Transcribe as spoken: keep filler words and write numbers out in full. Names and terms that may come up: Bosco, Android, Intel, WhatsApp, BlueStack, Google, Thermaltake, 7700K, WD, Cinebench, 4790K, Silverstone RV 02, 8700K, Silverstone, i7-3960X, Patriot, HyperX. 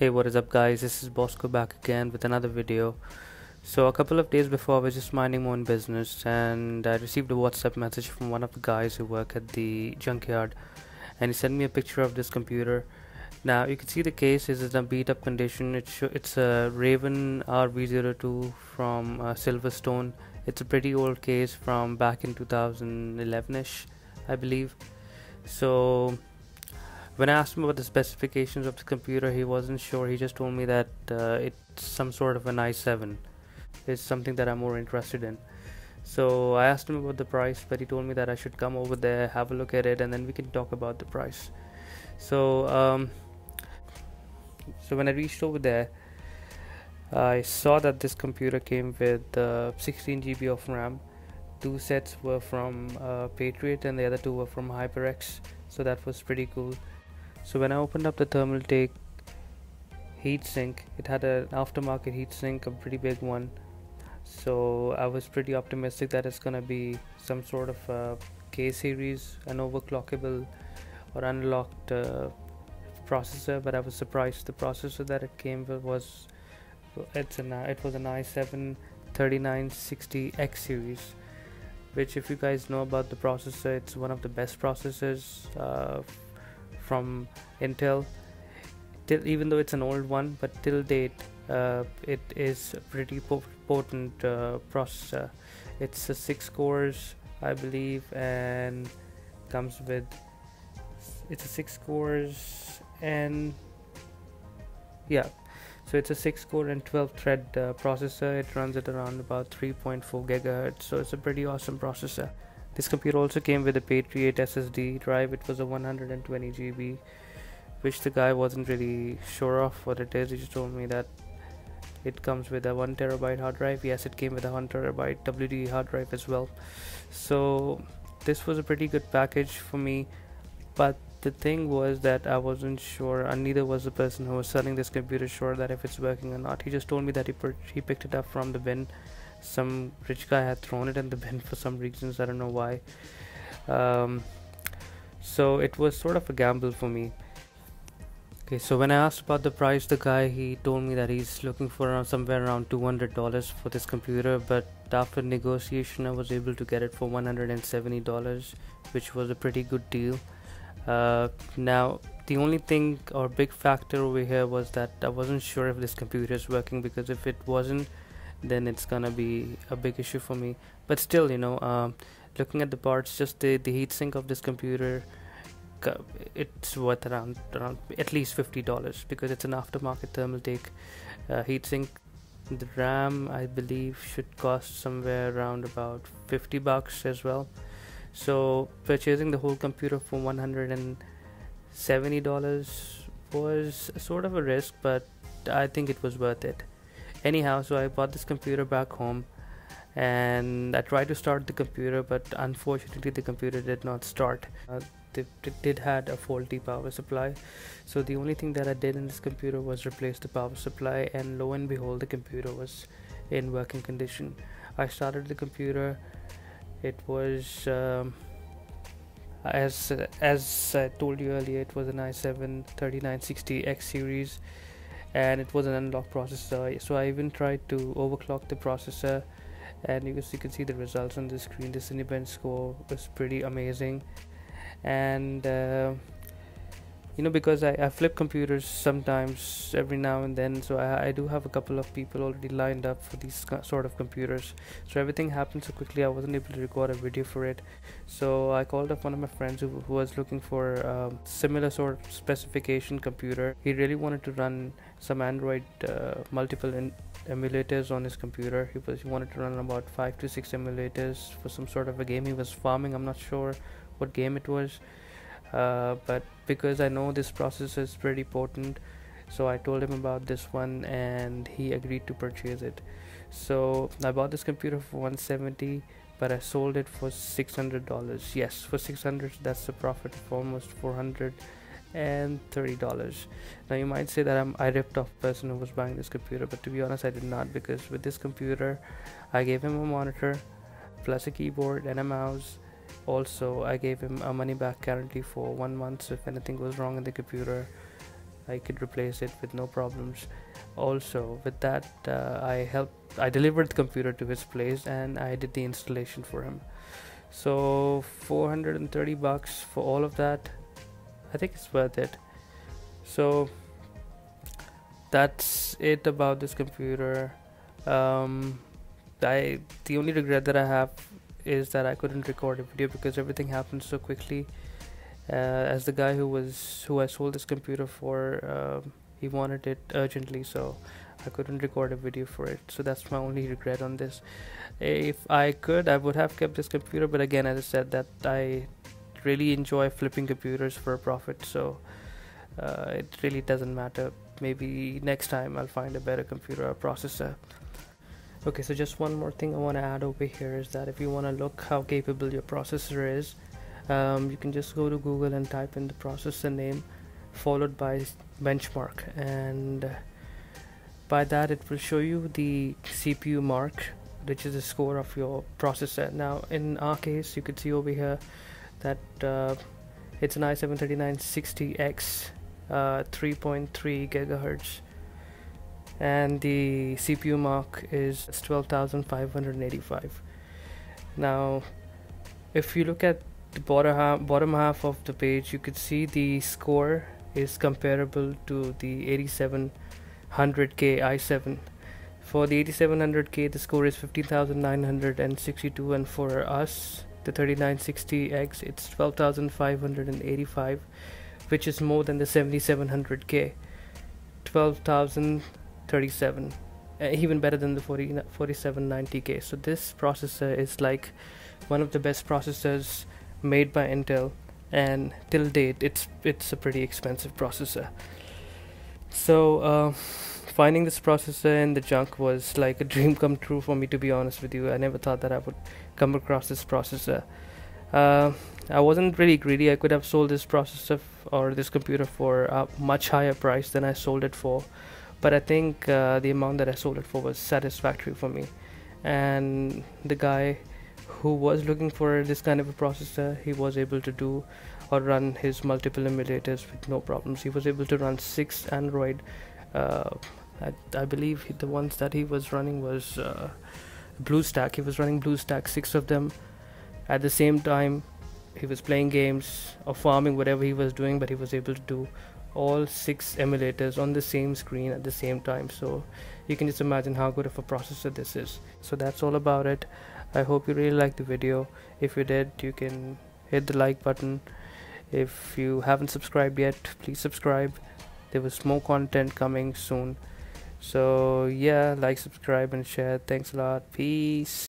Hey, what is up guys, this is Bosco back again with another video. So a couple of days before, I was just minding my own business and I received a WhatsApp message from one of the guys who work at the junkyard, and he sent me a picture of this computer. Now you can see the case is in a beat up condition. It's, it's a Raven R V zero two from uh, Silverstone. It's a pretty old case from back in two thousand eleven ish, I believe. So when I asked him about the specifications of the computer, he wasn't sure. He just told me that uh, it's some sort of an i seven. It's something that I'm more interested in. So I asked him about the price, but he told me that I should come over there, have a look at it, and then we can talk about the price. So, um, so when I reached over there, I saw that this computer came with uh, sixteen G B of RAM. Two sets were from uh, Patriot and the other two were from HyperX. So that was pretty cool. So when I opened up the Thermaltake heatsink, it had an aftermarket heatsink, a pretty big one. So I was pretty optimistic that it's gonna be some sort of uh, K series, an overclockable or unlocked uh, processor. But I was surprised. The processor that it came with was it's an it was an i seven thirty-nine sixty X series, which, if you guys know about the processor, it's one of the best processors uh, from Intel. Till, even though it's an old one, but till date uh, it is a pretty po potent uh, processor. It's a six cores, I believe, and comes with it's a six cores and yeah, so it's a six core and twelve thread uh, processor. It runs at around about three point four gigahertz, so it's a pretty awesome processor. This computer also came with a Patriot S S D drive. It was a one hundred twenty G B, which the guy wasn't really sure of what it is. He just told me that it comes with a one terabyte hard drive. Yes, it came with a one terabyte W D hard drive as well. So this was a pretty good package for me, but the thing was that I wasn't sure, and neither was the person who was selling this computer sure that if it's working or not. He just told me that he, he picked it up from the bin. Some rich guy had thrown it in the bin for some reasons, I don't know why. Um, so it was sort of a gamble for me. Okay, so when I asked about the price, the guy, he told me that he's looking for around somewhere around two hundred dollars for this computer, but after negotiation I was able to get it for one hundred seventy dollars, which was a pretty good deal. Uh, now the only thing or big factor over here was that I wasn't sure if this computer is working, because if it wasn't, then it's gonna be a big issue for me. But still, you know, um, looking at the parts, just the, the heatsink of this computer, it's worth around, around at least fifty dollars, because it's an aftermarket Thermaltake uh, heatsink. The RAM, I believe, should cost somewhere around about fifty bucks as well. So purchasing the whole computer for one hundred seventy dollars was sort of a risk, but I think it was worth it. Anyhow, so I bought this computer back home and I tried to start the computer, but unfortunately the computer did not start. Uh, it, it did had a faulty power supply. So the only thing that I did in this computer was replace the power supply, and lo and behold, the computer was in working condition. I started the computer. It was um, as as I told you earlier, it was an i seven thirty-nine sixty X series, and it was an unlocked processor. So I even tried to overclock the processor, and you guys you can see the results on the screen. The Cinebench score was pretty amazing, and uh, you know, because I, I flip computers sometimes every now and then, so I, I do have a couple of people already lined up for these sort of computers. So everything happened so quickly, I wasn't able to record a video for it. So I called up one of my friends who, who was looking for a similar sort of specification computer. He really wanted to run some Android uh, multiple in emulators on his computer. He, was, he wanted to run about five to six emulators for some sort of a game he was farming. I'm not sure what game it was. Uh, but because I know this processor is pretty potent, so I told him about this one and he agreed to purchase it. So I bought this computer for one hundred seventy dollars, but I sold it for six hundred dollars. Yes, for six hundred dollars, that's a profit of almost four hundred thirty dollars. Now you might say that I'm, I ripped off the person who was buying this computer, but to be honest I did not, because with this computer I gave him a monitor plus a keyboard and a mouse. Also, I gave him a money back guarantee for one month, so if anything goes wrong in the computer, I could replace it with no problems. Also with that, uh, I helped I delivered the computer to his place and I did the installation for him. So four hundred thirty bucks for all of that, I think it's worth it. So that's it about this computer. um, I the only regret that I have is that I couldn't record a video because everything happened so quickly. Uh, as the guy who was who I sold this computer for, uh, he wanted it urgently, so I couldn't record a video for it. So that's my only regret on this. If I could, I would have kept this computer, but again, as I said, that I really enjoy flipping computers for a profit, so uh, it really doesn't matter. Maybe next time I'll find a better computer or processor. Okay, so just one more thing I want to add over here is that if you want to look how capable your processor is, um, you can just go to Google and type in the processor name followed by benchmark, and by that it will show you the C P U mark, which is the score of your processor. Now in our case, you could see over here that uh, it's an i seven thirty-nine sixty X, uh, three point three gigahertz, and the C P U mark is twelve thousand five hundred eighty-five. Now if you look at the bottom half, bottom half of the page, you could see the score is comparable to the eighty-seven hundred K i seven. For the eighty-seven hundred K, the score is fifteen thousand nine hundred sixty-two, and for us, the thirty-nine sixty X, it's twelve thousand five hundred eighty-five, which is more than the seventy-seven hundred K, twelve thousand thirty-seven, uh, even better than the forty-seven ninety K. So this processor is like one of the best processors made by Intel, and till date it's it's a pretty expensive processor. So uh, finding this processor in the junk was like a dream come true for me, to be honest with you. I never thought that I would come across this processor. uh, I wasn't really greedy. I could have sold this processor or this computer for a much higher price than I sold it for, but I think uh, the amount that I sold it for was satisfactory for me, and the guy who was looking for this kind of a processor, he was able to do or run his multiple emulators with no problems. He was able to run six Android, uh, I, I believe the ones that he was running was uh, BlueStack. He was running BlueStack, six of them at the same time. He was playing games or farming, whatever he was doing, but he was able to do all six emulators on the same screen at the same time. So you can just imagine how good of a processor this is. So that's all about it. I hope you really liked the video. If you did, you can hit the like button. If you haven't subscribed yet, please subscribe. There was more content coming soon. So yeah, like, subscribe and share. Thanks a lot. Peace.